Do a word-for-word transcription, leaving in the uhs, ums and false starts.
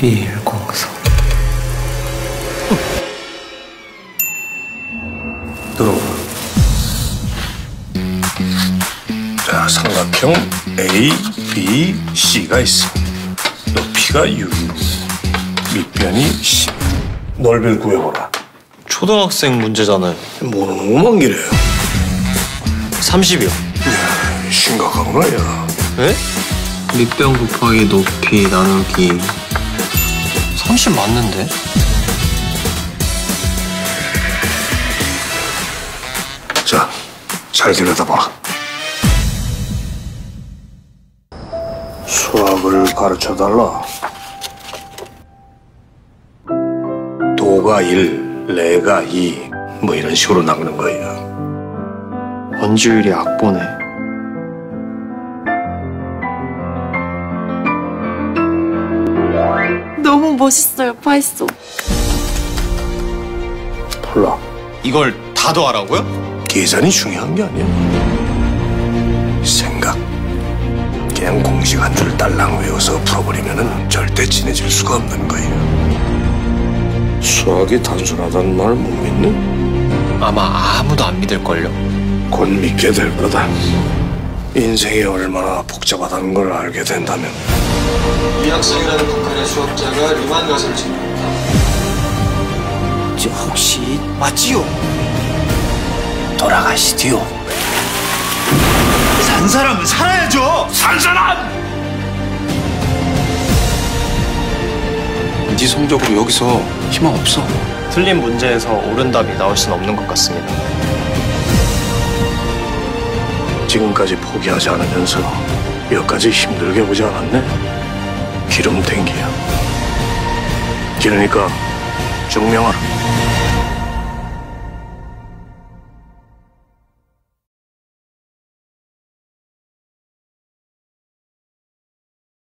비일공서. 들어오라. 자, 삼각형 A, B, C가 있습니다. 높이가 육입니다. 밑변이 십. 넓이를 구해보라. 초등학생 문제잖아요. 모르는 것만 기래요. 삼십이요. 야, 심각하구나, 야. 네? 밑변 곱하기 높이 나누기 삼십 맞는데? 자, 잘 들여다봐. 수학을 가르쳐달라. 도가 일, 레가 이, 뭐 이런 식으로 나오는 거예요. 원주율이 악보네. 너무 멋있어요, 파이소. 몰라. 이걸 다 더하라고요? 계산이 중요한 게 아니야. 생각. 그냥 공식 한 줄 딸랑 외워서 풀어버리면은 절대 친해질 수가 없는 거예요. 수학이 단순하다는 말 못 믿니? 아마 아무도 안 믿을걸요? 곧 믿게 될 거다. 인생이 얼마나 복잡하다는 걸 알게 된다면. 유학생이라는 북한의 수업자가 류만 가설을 제공한다. 저 혹시 맞지요? 돌아가시지요. 산 사람은 살아야죠. 산 사람! 네 성적으로 여기서 희망 없어. 틀린 문제에서 옳은 답이 나올 수는 없는 것 같습니다. 지금까지 포기하지 않으면서 몇 가지 힘들게 보지 않았네? 기름탱기야. 그러니까 증명하라.